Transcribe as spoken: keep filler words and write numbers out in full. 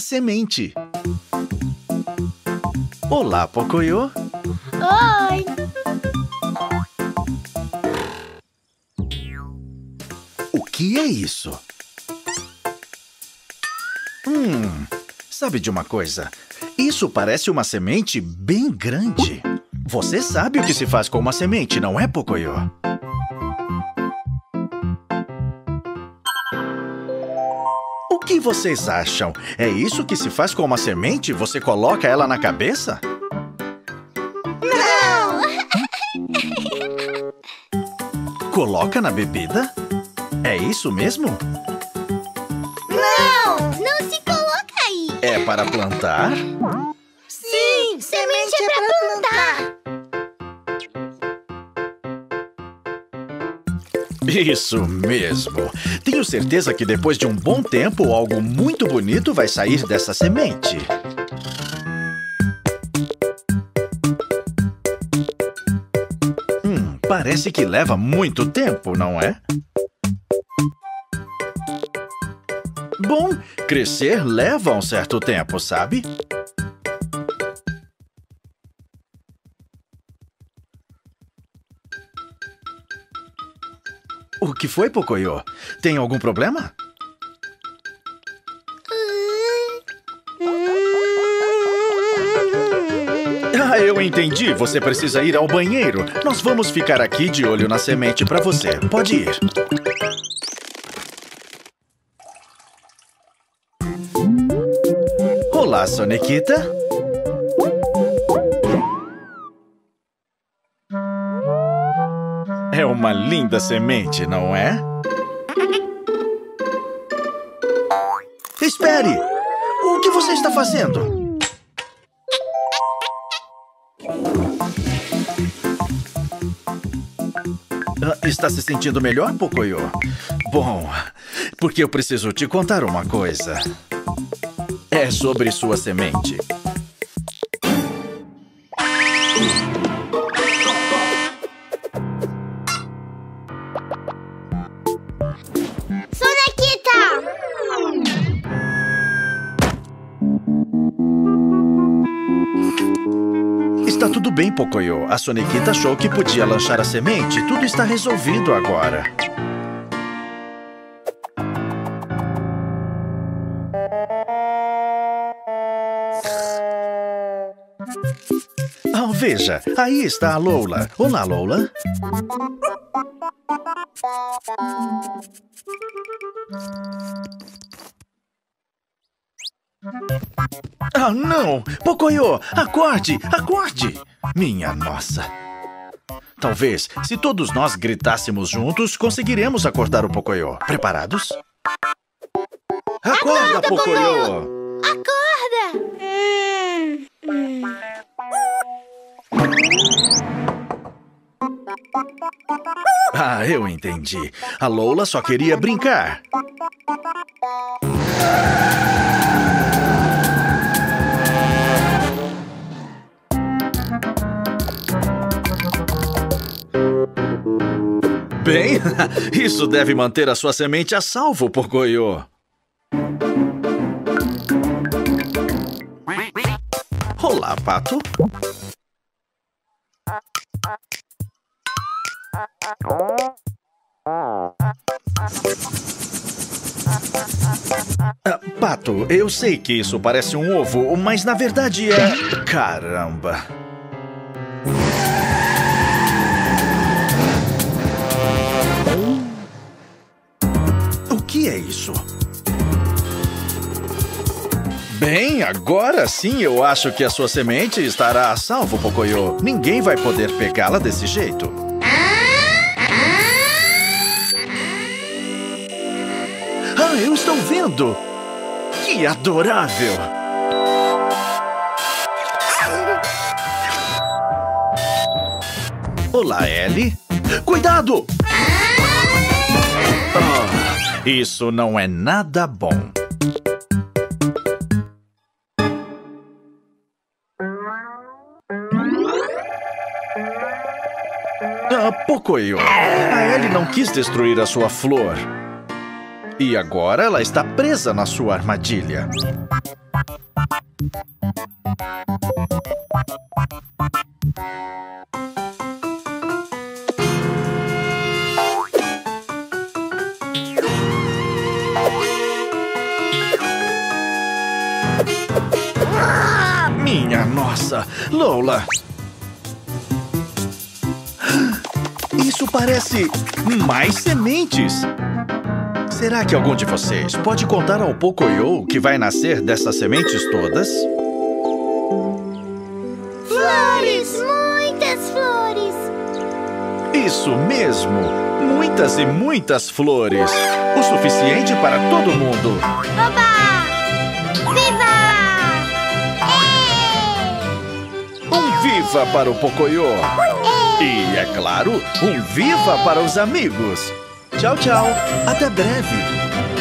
Semente. Olá, Pocoyo. Oi. O que é isso? Hum, sabe de uma coisa? Isso parece uma semente bem grande. Você sabe o que se faz com uma semente, não é, Pocoyo? O que vocês acham? É isso que se faz com uma semente? Você coloca ela na cabeça? Não! Coloca na bebida? É isso mesmo? Não! Não se coloca aí! É para plantar? Sim! Semente é para plantar! Isso mesmo! Tenho certeza que depois de um bom tempo, algo muito bonito vai sair dessa semente. Hum, parece que leva muito tempo, não é? Bom, crescer leva um certo tempo, sabe? O que foi, Pocoyo? Tem algum problema? Ah, eu entendi. Você precisa ir ao banheiro. Nós vamos ficar aqui de olho na semente para você. Pode ir. Olá, Sonequita. É uma linda semente, não é? Espere! O que você está fazendo? Está se sentindo melhor, Pocoyo? Bom, porque eu preciso te contar uma coisa. É sobre sua semente. Bem, Pocoyo, a Sonequita achou que podia lanchar a semente. Tudo está resolvido agora. Ah, veja, aí está a Loula. Olá, Loula. Ah, não! Pocoyo, acorde! Acorde! Minha nossa! Talvez, se todos nós gritássemos juntos, conseguiremos acordar o Pocoyo. Preparados? Acorda, acorda Pocoyo! Acorda! Hum, hum. Ah, eu entendi. A Loula só queria brincar. Bem, isso deve manter a sua semente a salvo, Pocoyo. Olá, Pato. Ah, Pato, eu sei que isso parece um ovo, mas na verdade é... Caramba! O que é isso? Bem, agora sim eu acho que a sua semente estará a salvo, Pocoyo. Ninguém vai poder pegá-la desse jeito. Ah, eu estou vendo! Que adorável! Olá, Elly. Cuidado! Oh, isso não é nada bom. Ah, Pocoyo, a Elly não quis destruir a sua flor. E agora ela está presa na sua armadilha. Minha nossa, Loula! Isso parece mais sementes! Será que algum de vocês pode contar ao Pocoyo o que vai nascer dessas sementes todas? Flores! Muitas flores! Isso mesmo! Muitas e muitas flores! O suficiente para todo mundo! Oba! Viva! Ei! Um viva para o Pocoyo! E, é claro, um viva para os amigos! Tchau, tchau! Até breve!